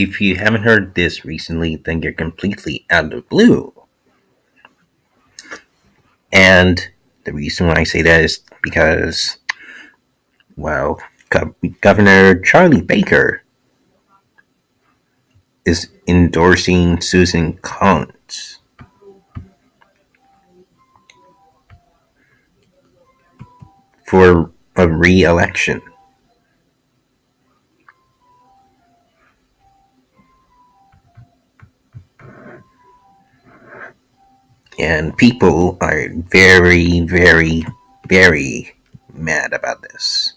If you haven't heard this recently, then you're completely out of the blue. And the reason why I say that is because, well, Governor Charlie Baker is endorsing Susan Collins. For a re-election. And people are very, very, very mad about this.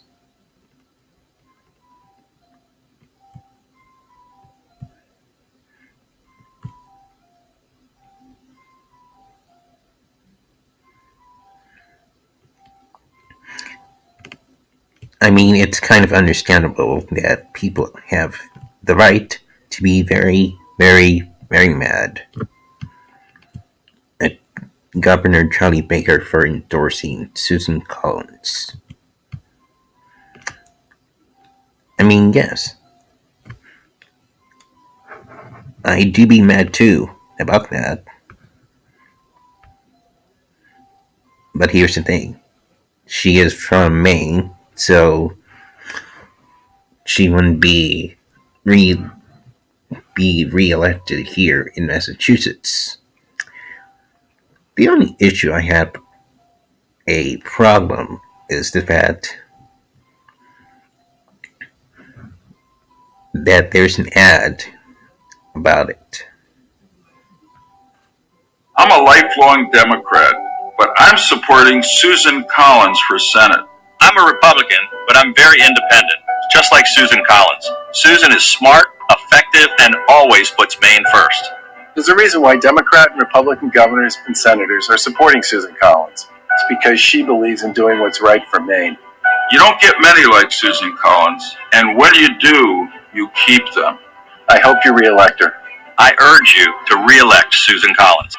I mean, it's kind of understandable that people have the right to be very, very, very mad at Governor Charlie Baker for endorsing Susan Collins. I mean, yes. I do be mad too about that. But here's the thing. She is from Maine. So she wouldn't be re-elected here in Massachusetts. The only issue I have a problem is the fact that there's an ad about it. I'm a lifelong Democrat, but I'm supporting Susan Collins for Senate. I'm a Republican, but I'm very independent, just like Susan Collins. Susan is smart, effective, and always puts Maine first. There's a reason why Democrat and Republican governors and senators are supporting Susan Collins. It's because she believes in doing what's right for Maine. You don't get many like Susan Collins, and when you do, you keep them. I hope you re-elect her. I urge you to re-elect Susan Collins.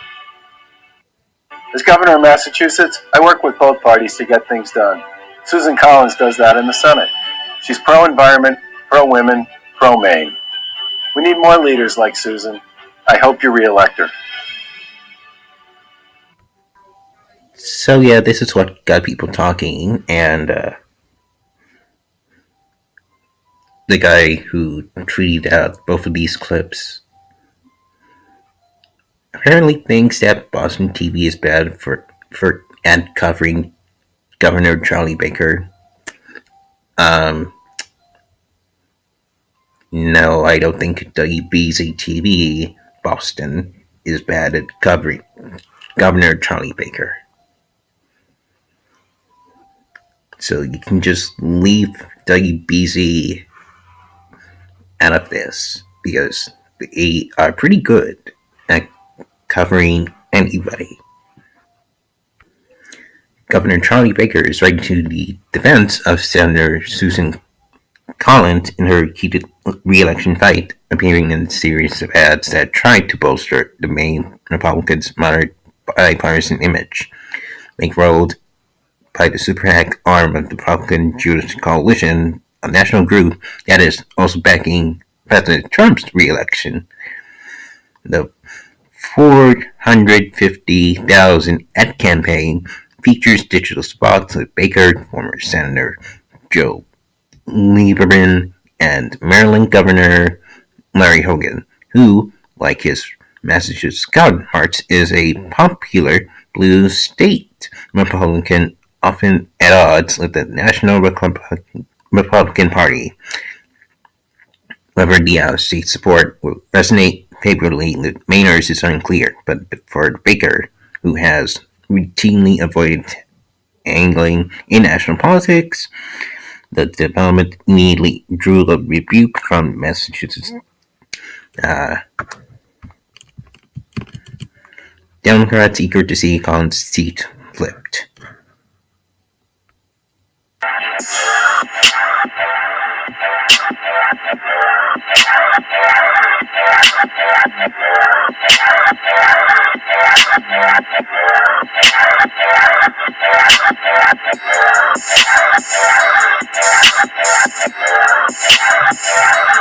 As governor of Massachusetts, I work with both parties to get things done. Susan Collins does that in the Senate. She's pro-environment, pro-women, pro-Maine. We need more leaders like Susan. I hope you re-elect her. So yeah, this is what got people talking, and the guy who tweeted out both of these clips apparently thinks that Boston TV is bad for ad covering Governor Charlie Baker. No, I don't think WBZ TV Boston is bad at covering Governor Charlie Baker. So you can just leave WBZ out of this, because they are pretty good at covering anybody. Governor Charlie Baker is right to the defense of Senator Susan Collins in her heated re-election fight, appearing in a series of ads that tried to bolster the Maine Republicans' moderate bipartisan image, bankrolled by the super PAC arm of the Republican Jewish Coalition, a national group that is also backing President Trump's re-election. The 450,000 ad campaign features digital spots with Baker, former Senator Joe Lieberman, and Maryland Governor Larry Hogan, who, like his Massachusetts counterparts, is a popular blue state Republican, often at odds with the National Republican Party. Whether the out-of-state support will resonate favorably with Mainers is unclear, but for Baker, who has routinely avoided angling in national politics, the development immediately drew a rebuke from Massachusetts Democrats eager to see Collins' seat flipped.